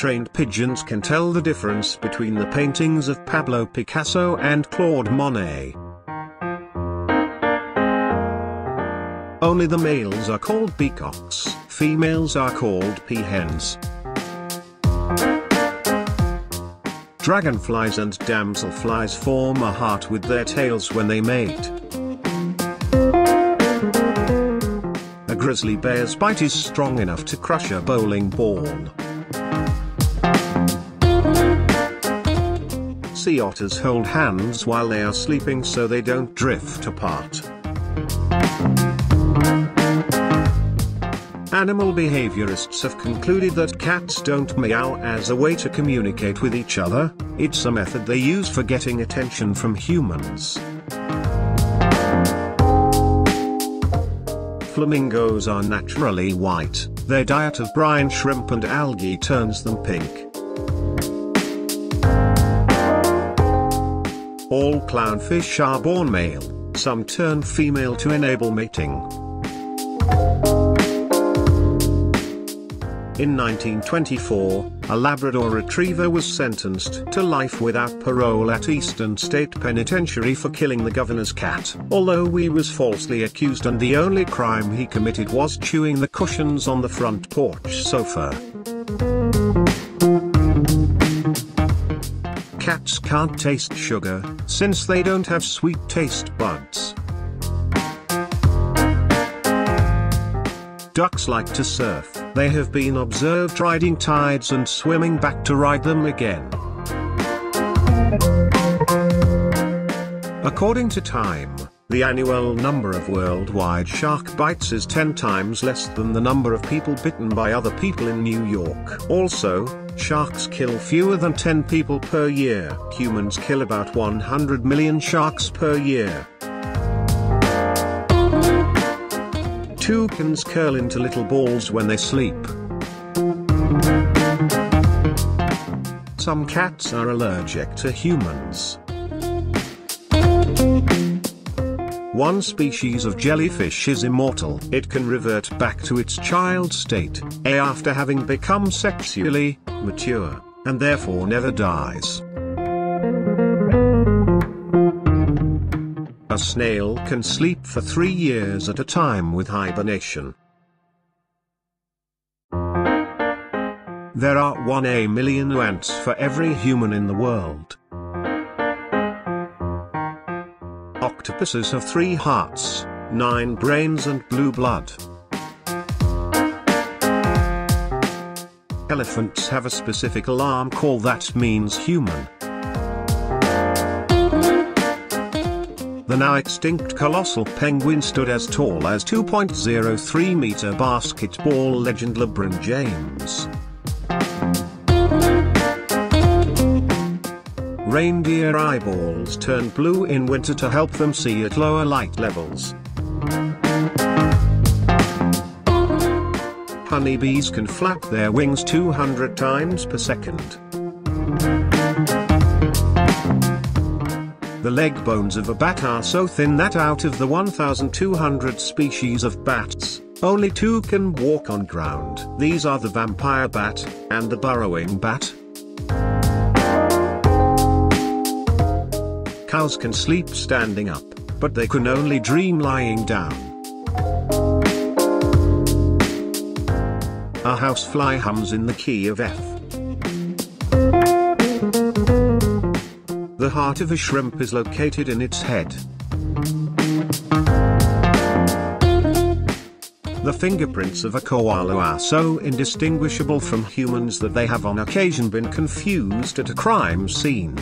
trained pigeons can tell the difference between the paintings of Pablo Picasso and Claude Monet. Only the males are called peacocks, females are called peahens. Dragonflies and damselflies form a heart with their tails when they mate. A grizzly bear's bite is strong enough to crush a bowling ball. Sea otters hold hands while they are sleeping so they don't drift apart. Animal behaviorists have concluded that cats don't meow as a way to communicate with each other, it's a method they use for getting attention from humans. Flamingos are naturally white, their diet of brine shrimp and algae turns them pink. All clownfish are born male, some turn female to enable mating. In 1924, a Labrador retriever was sentenced to life without parole at Eastern State Penitentiary for killing the governor's cat, although he was falsely accused and the only crime he committed was chewing the cushions on the front porch sofa. Cats can't taste sugar, since they don't have sweet taste buds. Ducks like to surf. They have been observed riding tides and swimming back to ride them again. According to Time, the annual number of worldwide shark bites is 10 times less than the number of people bitten by other people in New York. Also, sharks kill fewer than 10 people per year. Humans kill about 100 million sharks per year. Toucans curl into little balls when they sleep. Some cats are allergic to humans. One species of jellyfish is immortal. It can revert back to its child state, after having become sexually mature, and therefore never dies. A snail can sleep for 3 years at a time with hibernation. There are 1 million ants for every human in the world. Octopuses have 3 hearts, 9 brains and blue blood. Elephants have a specific alarm call that means human. The now extinct colossal penguin stood as tall as 2.03-meter basketball legend LeBron James. Reindeer eyeballs turn blue in winter to help them see at lower light levels. Honeybees can flap their wings 200 times per second. The leg bones of a bat are so thin that out of the 1,200 species of bats, only 2 can walk on ground. These are the vampire bat, and the burrowing bat. Cows can sleep standing up, but they can only dream lying down. A housefly hums in the key of F. The heart of a shrimp is located in its head. The fingerprints of a koala are so indistinguishable from humans that they have on occasion been confused at a crime scene.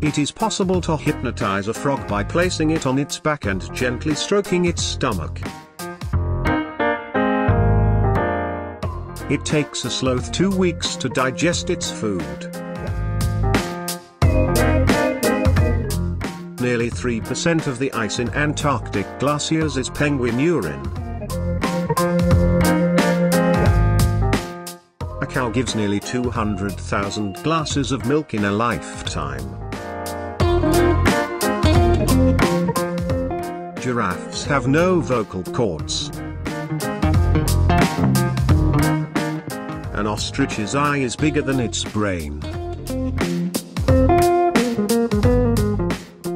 It is possible to hypnotize a frog by placing it on its back and gently stroking its stomach. It takes a sloth 2 weeks to digest its food. Nearly 3% of the ice in Antarctic glaciers is penguin urine. A cow gives nearly 200,000 glasses of milk in a lifetime. Giraffes have no vocal cords. An ostrich's eye is bigger than its brain.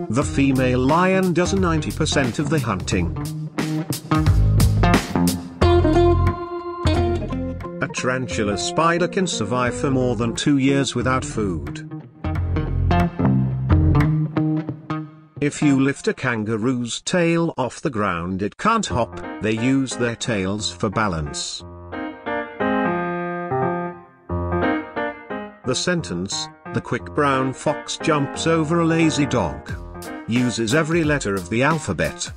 The female lion does 90% of the hunting. A tarantula spider can survive for more than 2 years without food. If you lift a kangaroo's tail off the ground, it can't hop. They use their tails for balance. The sentence, "The quick brown fox jumps over a lazy dog," uses every letter of the alphabet.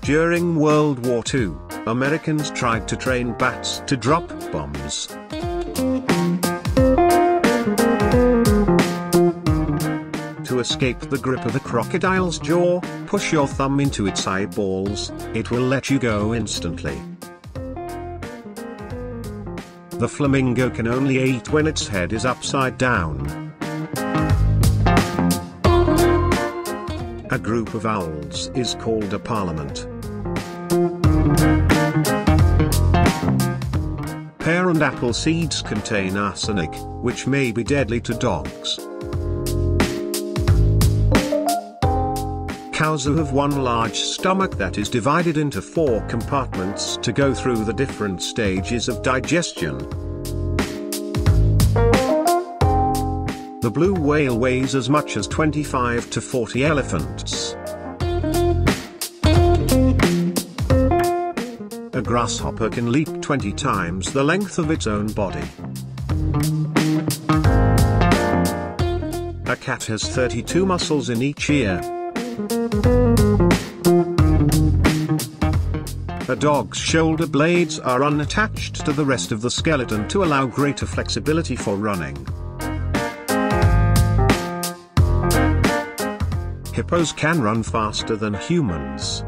During World War II, Americans tried to train bats to drop bombs. To escape the grip of a crocodile's jaw, push your thumb into its eyeballs. It will let you go instantly. The flamingo can only eat when its head is upside down. A group of owls is called a parliament. Pear and apple seeds contain arsenic, which may be deadly to dogs. Cows who have one large stomach that is divided into 4 compartments to go through the different stages of digestion. The blue whale weighs as much as 25 to 40 elephants. A grasshopper can leap 20 times the length of its own body. A cat has 32 muscles in each ear. A dog's shoulder blades are unattached to the rest of the skeleton to allow greater flexibility for running. Hippos can run faster than humans.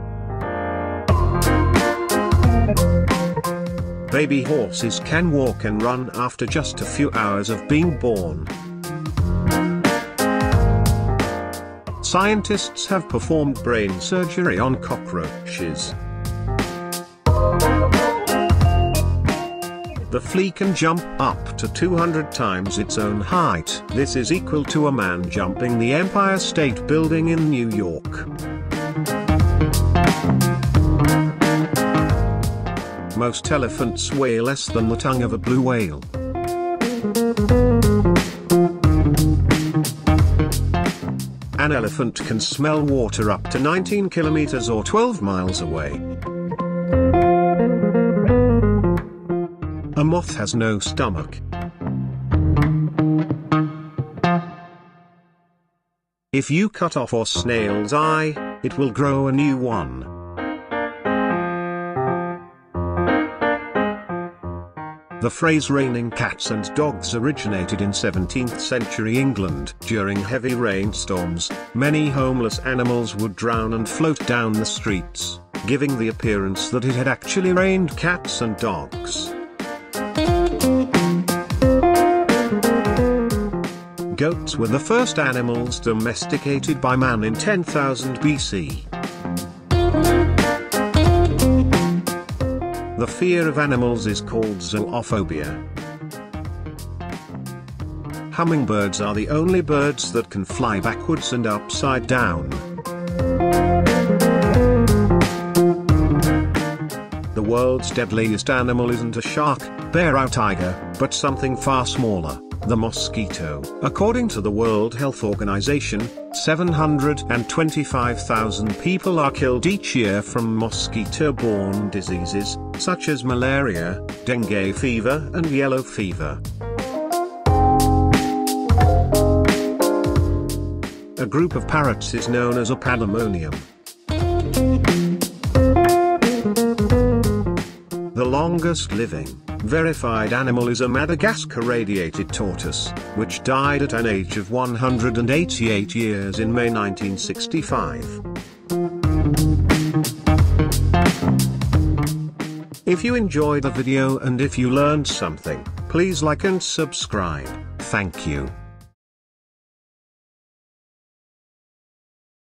Baby horses can walk and run after just a few hours of being born. Scientists have performed brain surgery on cockroaches. The flea can jump up to 200 times its own height. This is equal to a man jumping the Empire State Building in New York. Most elephants weigh less than the tongue of a blue whale. An elephant can smell water up to 19 kilometers or 12 miles away. A moth has no stomach. If you cut off a snail's eye, it will grow a new one. The phrase raining cats and dogs originated in 17th century England. During heavy rainstorms, many homeless animals would drown and float down the streets, giving the appearance that it had actually rained cats and dogs. Goats were the first animals domesticated by man in 10,000 BC. The fear of animals is called zoophobia. Hummingbirds are the only birds that can fly backwards and upside down. The world's deadliest animal isn't a shark, bear or tiger, but something far smaller, the mosquito. According to the World Health Organization, 725,000 people are killed each year from mosquito-borne diseases, such as malaria, dengue fever and yellow fever. A group of parrots is known as a pandemonium. The longest living, verified animal is a Madagascar-radiated tortoise, which died at an age of 188 years in May 1965. If you enjoyed the video and if you learned something, please like and subscribe. Thank you.